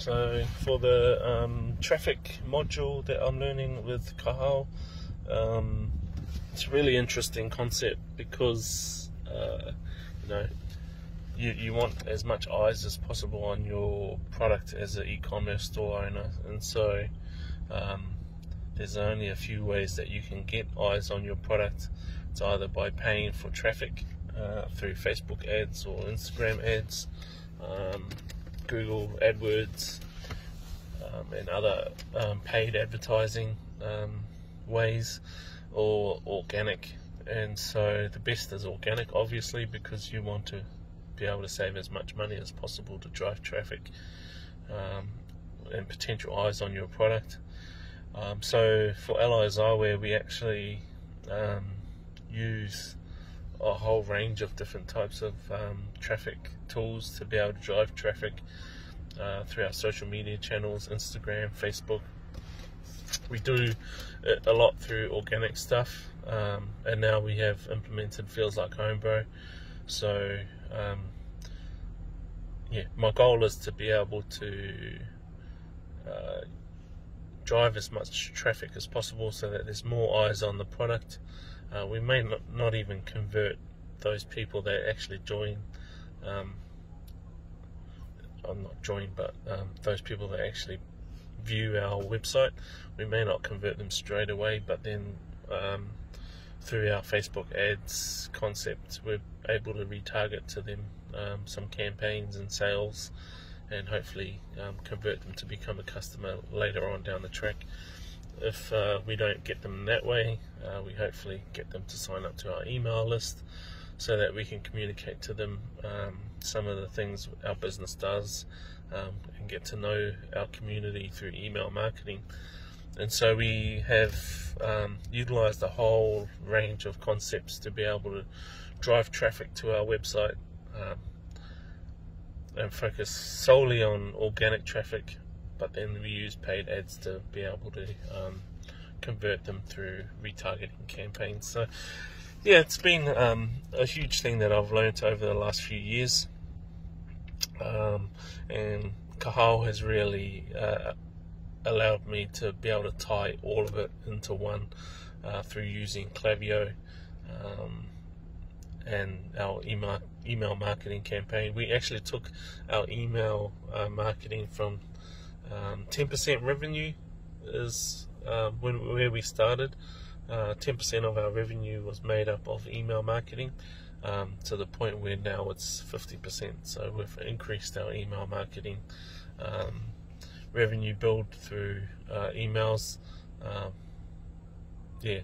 So for the traffic module that I'm learning with Ka Hao, it's a really interesting concept because you know, you want as much eyes as possible on your product as an e-commerce store owner, and so there's only a few ways that you can get eyes on your product. It's either by paying for traffic through Facebook ads or Instagram ads, Google AdWords, and other paid advertising ways, or organic. And so the best is organic, obviously, because you want to be able to save as much money as possible to drive traffic and potential eyes on your product. So for Allies Eyewear, we actually use a whole range of different types of traffic tools to be able to drive traffic through our social media channels, Instagram, Facebook. We do it a lot through organic stuff, and now we have implemented Feels Like Home, bro. So yeah, my goal is to be able to drive as much traffic as possible so that there's more eyes on the product. We may not even convert those people that actually join, those people that actually view our website, we may not convert them straight away, but then through our Facebook ads concept, we're able to retarget to them some campaigns and sales, and hopefully convert them to become a customer later on down the track. If we don't get them that way, we hopefully get them to sign up to our email list so that we can communicate to them some of the things our business does, and get to know our community through email marketing. And so we have utilized a whole range of concepts to be able to drive traffic to our website, and focus solely on organic traffic, but then we use paid ads to be able to convert them through retargeting campaigns. So yeah, it's been a huge thing that I've learned over the last few years, and Ka Hao has really allowed me to be able to tie all of it into one through using Klaviyo and our email marketing campaign. We actually took our email marketing from 10% revenue is where we started. 10% of our revenue was made up of email marketing, to the point where now it's 50%. So we've increased our email marketing revenue build through emails. Yeah,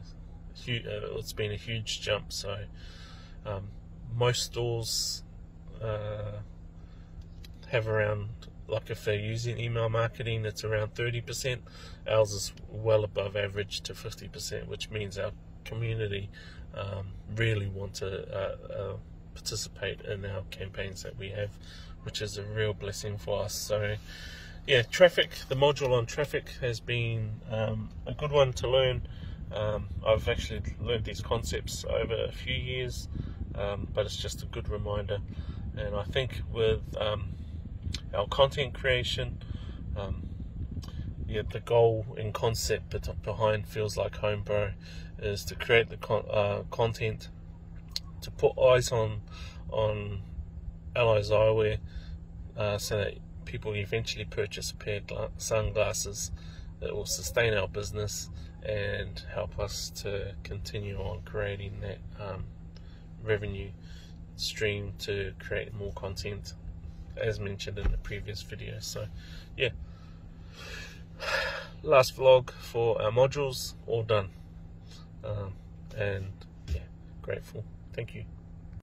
it's been a huge jump. So most stores have around, like if they're using email marketing, it's around 30%. Ours is well above average to 50%, which means our community really want to participate in our campaigns that we have, which is a real blessing for us. So yeah, traffic, the module on traffic has been a good one to learn. I've actually learned these concepts over a few years, but it's just a good reminder. And I think with our content creation, yeah, the goal and concept behind Feels Like Home, bro, is to create the content to put eyes on Allies Eyewear, so that people eventually purchase a pair of sunglasses that will sustain our business and help us to continue on creating that revenue stream to create more content, as mentioned in the previous video. So yeah, last vlog for our modules all done, and yeah, grateful. Thank you.